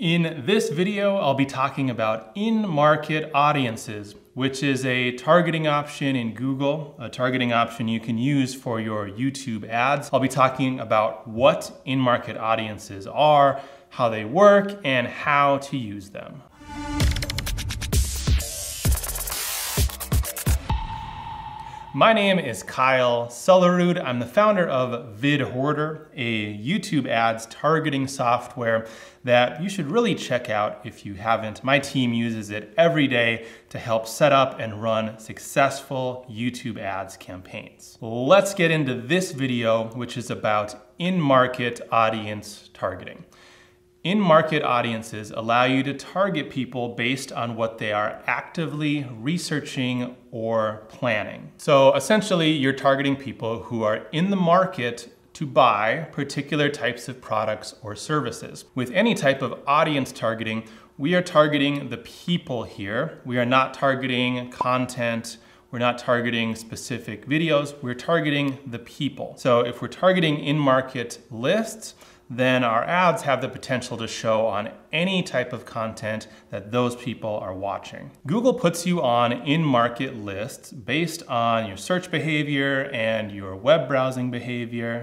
In this video, I'll be talking about in-market audiences, which is a targeting option in Google, a targeting option you can use for your YouTube ads. I'll be talking about what in-market audiences are, how they work, and how to use them. My name is Kyle Sulerud. I'm the founder of Vid Hoarder, a YouTube ads targeting software that you should really check out if you haven't. My team uses it every day to help set up and run successful YouTube ads campaigns. Let's get into this video, which is about in-market audience targeting. In-market audiences allow you to target people based on what they are actively researching or planning. So essentially, you're targeting people who are in the market to buy particular types of products or services. With any type of audience targeting, we are targeting the people here. We are not targeting content. We're not targeting specific videos. We're targeting the people. So if we're targeting in-market lists, then our ads have the potential to show on any type of content that those people are watching. Google puts you on in-market lists based on your search behavior and your web browsing behavior.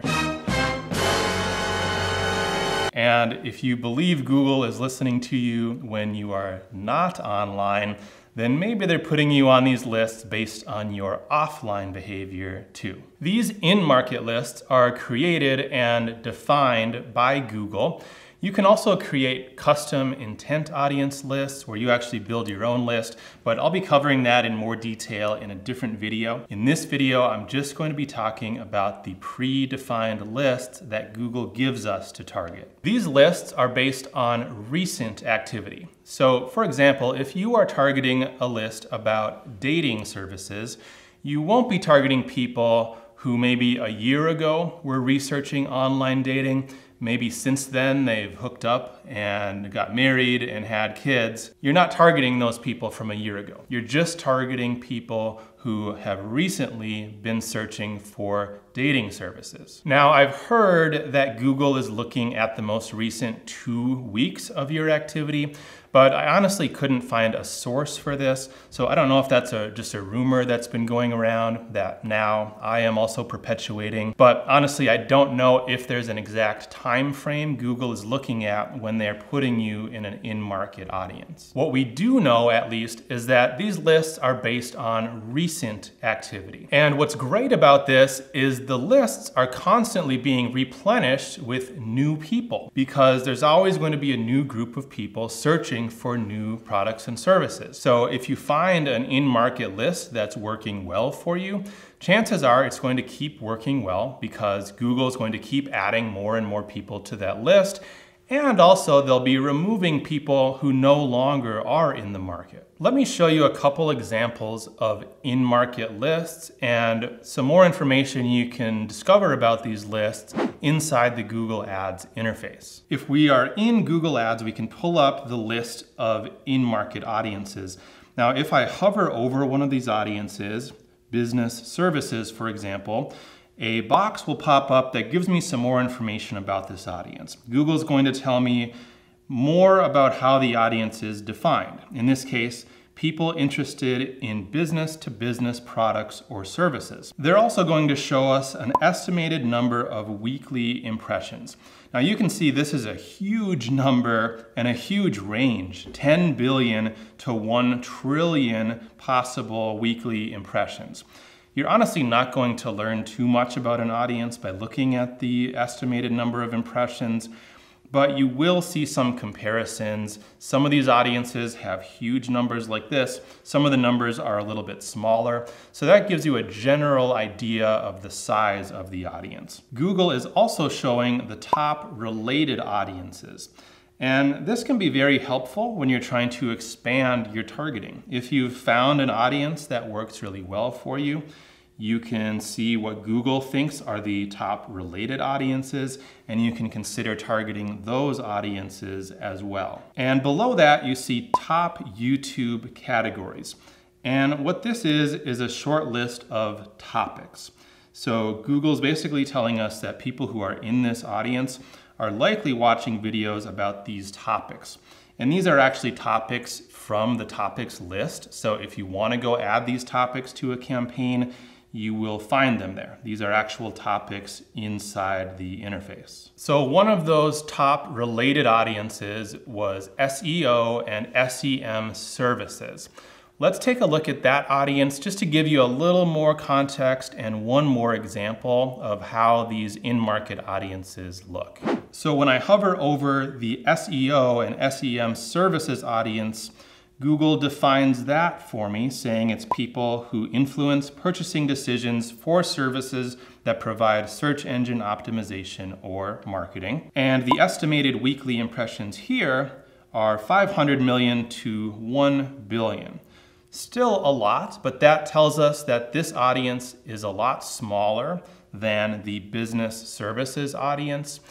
And if you believe Google is listening to you when you are not online, then maybe they're putting you on these lists based on your offline behavior too. These in-market lists are created and defined by Google. You can also create custom intent audience lists where you actually build your own list, but I'll be covering that in more detail in a different video. In this video, I'm just going to be talking about the predefined lists that Google gives us to target. These lists are based on recent activity. So for example, if you are targeting a list about dating services, you won't be targeting people who maybe a year ago were researching online dating. Maybe since then they've hooked up and got married and had kids. You're not targeting those people from a year ago. You're just targeting people who have recently been searching for dating services. Now, I've heard that Google is looking at the most recent 2 weeks of your activity, but I honestly couldn't find a source for this. So I don't know if that's just a rumor that's been going around that now I am also perpetuating. But honestly, I don't know if there's an exact time frame Google is looking at when they're putting you in an in-market audience. What we do know, at least, is that these lists are based on recent activity. And what's great about this is the lists are constantly being replenished with new people because there's always going to be a new group of people searching for new products and services. So if you find an in-market list that's working well for you, chances are it's going to keep working well because Google is going to keep adding more and more people to that list. And also they'll be removing people who no longer are in the market. Let me show you a couple examples of in-market lists and some more information you can discover about these lists inside the Google Ads interface. If we are in Google Ads, we can pull up the list of in-market audiences. Now, if I hover over one of these audiences, business services, for example, a box will pop up that gives me some more information about this audience. Google's going to tell me more about how the audience is defined. In this case, people interested in business-to-business products or services. They're also going to show us an estimated number of weekly impressions. Now you can see this is a huge number and a huge range, 10 billion to 1 trillion possible weekly impressions. You're honestly not going to learn too much about an audience by looking at the estimated number of impressions, but you will see some comparisons. Some of these audiences have huge numbers like this. Some of the numbers are a little bit smaller. So that gives you a general idea of the size of the audience. Google is also showing the top related audiences. And this can be very helpful when you're trying to expand your targeting. If you've found an audience that works really well for you, you can see what Google thinks are the top related audiences, and you can consider targeting those audiences as well. And below that, you see top YouTube categories. And what this is a short list of topics. So Google's basically telling us that people who are in this audience are likely watching videos about these topics. And these are actually topics from the topics list. So if you want to go add these topics to a campaign, you will find them there. These are actual topics inside the interface. So one of those top related audiences was SEO and SEM services. Let's take a look at that audience just to give you a little more context and one more example of how these in-market audiences look. So when I hover over the SEO and SEM services audience, Google defines that for me, saying it's people who influence purchasing decisions for services that provide search engine optimization or marketing. And the estimated weekly impressions here are 500 million to 1 billion. Still a lot, but that tells us that this audience is a lot smaller than the business services audience.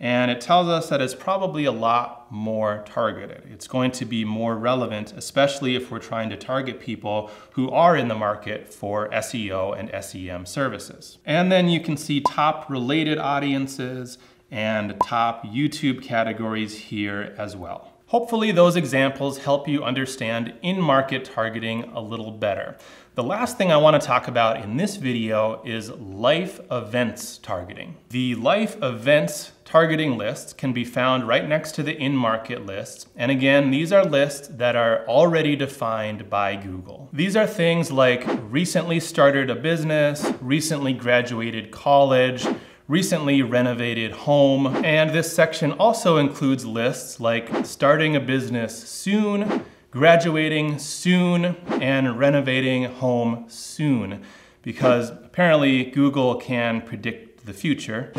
And it tells us that it's probably a lot more targeted. It's going to be more relevant, especially if we're trying to target people who are in the market for SEO and SEM services. And then you can see top related audiences and top YouTube categories here as well. Hopefully those examples help you understand in-market targeting a little better. The last thing I want to talk about in this video is life events targeting. The life events targeting lists can be found right next to the in-market lists. And again, these are lists that are already defined by Google. These are things like recently started a business, recently graduated college, recently renovated home. And this section also includes lists like starting a business soon, graduating soon, and renovating home soon, because apparently Google can predict the future.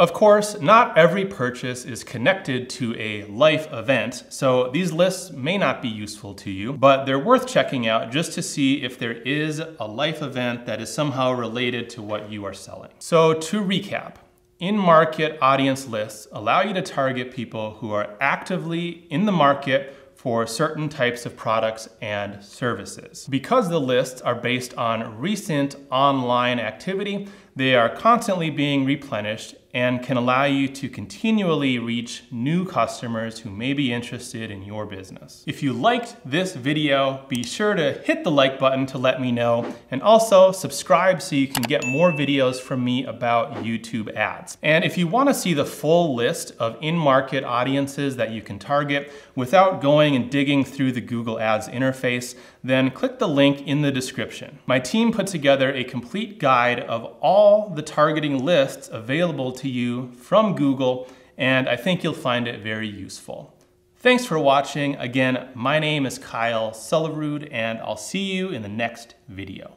Of course, not every purchase is connected to a life event, so these lists may not be useful to you, but they're worth checking out just to see if there is a life event that is somehow related to what you are selling. So to recap, in-market audience lists allow you to target people who are actively in the market for certain types of products and services. Because the lists are based on recent online activity, they are constantly being replenished and can allow you to continually reach new customers who may be interested in your business. If you liked this video, be sure to hit the like button to let me know, and also subscribe so you can get more videos from me about YouTube ads. And if you wanna see the full list of in-market audiences that you can target without going and digging through the Google Ads interface, then click the link in the description. My team put together a complete guide of all the targeting lists available to you from Google, and I think you'll find it very useful. Thanks for watching. Again, my name is Kyle Sulerud, and I'll see you in the next video.